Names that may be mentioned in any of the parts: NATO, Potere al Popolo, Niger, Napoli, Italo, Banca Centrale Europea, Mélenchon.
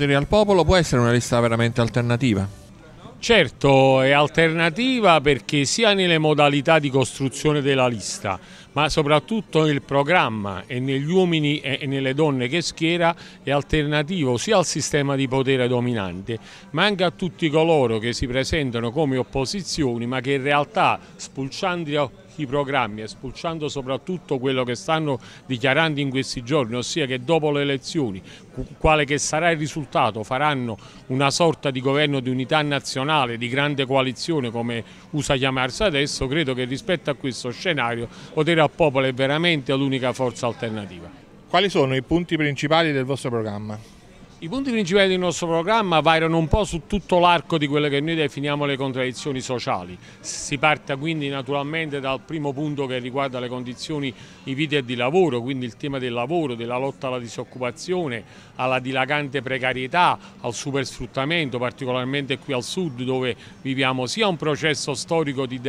Potere al Popolo può essere una lista veramente alternativa? Certo, è alternativa perché sia nelle modalità di costruzione della lista, ma soprattutto nel programma e negli uomini e nelle donne che schiera, è alternativo sia al sistema di potere dominante, ma anche a tutti coloro che si presentano come opposizioni, ma che in realtà, spulciando i programmi e spulciando soprattutto quello che stanno dichiarando in questi giorni, ossia che dopo le elezioni, quale che sarà il risultato, faranno una sorta di governo di unità nazionale, di grande coalizione come usa chiamarsi adesso, credo che rispetto a questo scenario Potere al Popolo è veramente l'unica forza alternativa. Quali sono i punti principali del vostro programma? I punti principali del nostro programma variano un po' su tutto l'arco di quelle che noi definiamo le contraddizioni sociali. Si parte quindi naturalmente dal primo punto che riguarda le condizioni di vita e di lavoro, quindi il tema del lavoro, della lotta alla disoccupazione, alla dilagante precarietà, al supersfruttamento, particolarmente qui al sud dove viviamo sia un processo storico di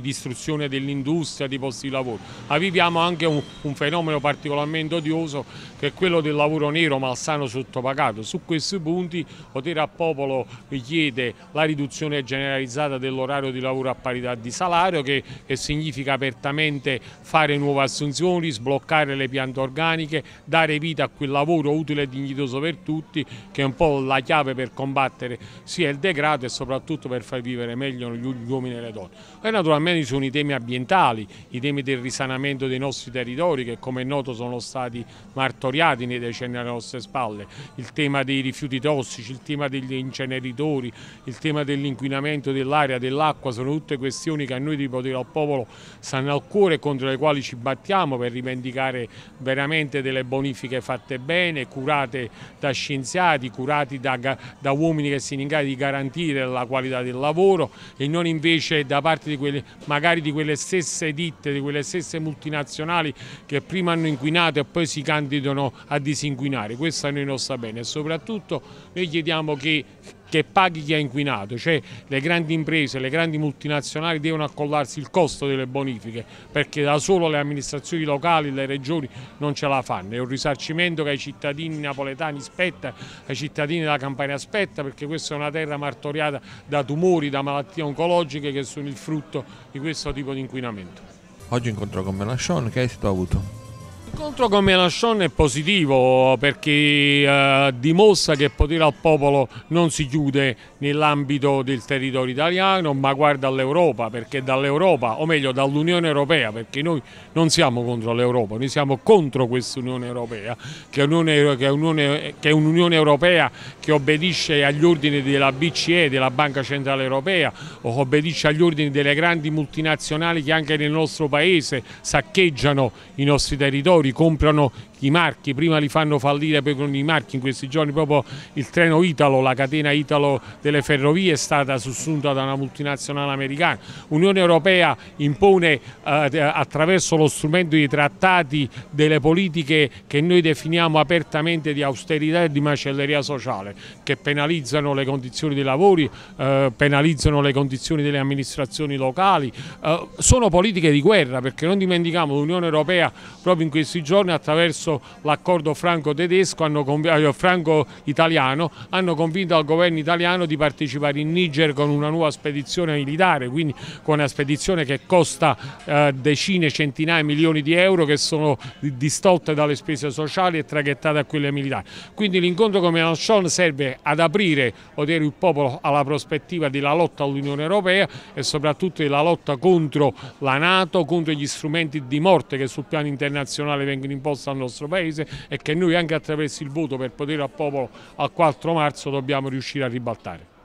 distruzione dell'industria, di posti di lavoro, ma viviamo anche un fenomeno particolarmente odioso che è quello del lavoro nero malsano sottopagato. Su questi punti Potere al Popolo richiede la riduzione generalizzata dell'orario di lavoro a parità di salario, che significa apertamente fare nuove assunzioni, sbloccare le piante organiche, dare vita a quel lavoro utile e dignitoso per tutti, che è un po' la chiave per combattere sia il degrado e soprattutto per far vivere meglio gli uomini e le donne. Poi naturalmente ci sono i temi ambientali, i temi del risanamento dei nostri territori che, come è noto, sono stati martoriati nei decenni alle nostre spalle. Il tema dei rifiuti tossici, il tema degli inceneritori, il tema dell'inquinamento dell'aria, dell'acqua, sono tutte questioni che a noi di Potere al Popolo stanno al cuore e contro le quali ci battiamo per rivendicare veramente delle bonifiche fatte bene, curate da scienziati, curati da uomini che siano in grado di garantire la qualità del lavoro, e non invece da parte di quelle, magari di quelle stesse ditte, di quelle stesse multinazionali che prima hanno inquinato e poi si candidano a disinquinare. Questo a noi non sta bene, e soprattutto noi chiediamo che paghi chi ha inquinato, cioè le grandi imprese, le grandi multinazionali devono accollarsi il costo delle bonifiche, perché da solo le amministrazioni locali, le regioni non ce la fanno. È un risarcimento che ai cittadini napoletani spetta, ai cittadini della Campania spetta, perché questa è una terra martoriata da tumori, da malattie oncologiche che sono il frutto di questo tipo di inquinamento. Oggi incontro con Mélenchon, che esito ha avuto? L'incontro con Mélenchon è positivo perché dimostra che il Potere al Popolo non si chiude nell'ambito del territorio italiano, ma guarda all'Europa, perché dall'Europa, o meglio dall'Unione Europea, perché noi non siamo contro l'Europa, noi siamo contro questa Unione Europea, che è un'Unione Europea che obbedisce agli ordini della BCE, della Banca Centrale Europea, o obbedisce agli ordini delle grandi multinazionali che anche nel nostro paese saccheggiano i nostri territori, comprano i marchi, prima li fanno fallire, poi con i marchi. In questi giorni proprio il treno Italo, la catena Italo delle ferrovie, è stata sussunta da una multinazionale americana. L'Unione Europea impone attraverso lo strumento dei trattati delle politiche che noi definiamo apertamente di austerità e di macelleria sociale, che penalizzano le condizioni dei lavori, penalizzano le condizioni delle amministrazioni locali, sono politiche di guerra, perché non dimentichiamo l'Unione Europea proprio in questi giorni attraverso l'accordo franco-italiano hanno convinto il governo italiano di partecipare in Niger con una nuova spedizione militare, quindi con una spedizione che costa decine, centinaia, milioni di euro, che sono distolte dalle spese sociali e traghettate a quelle militari. Quindi l'incontro con Mélenchon serve ad aprire Potere al Popolo alla prospettiva della lotta all'Unione Europea e soprattutto della lotta contro la NATO, contro gli strumenti di morte che sul piano internazionale vengono imposte al nostro paese e che noi, anche attraverso il voto per Potere al Popolo al 4 marzo, dobbiamo riuscire a ribaltare.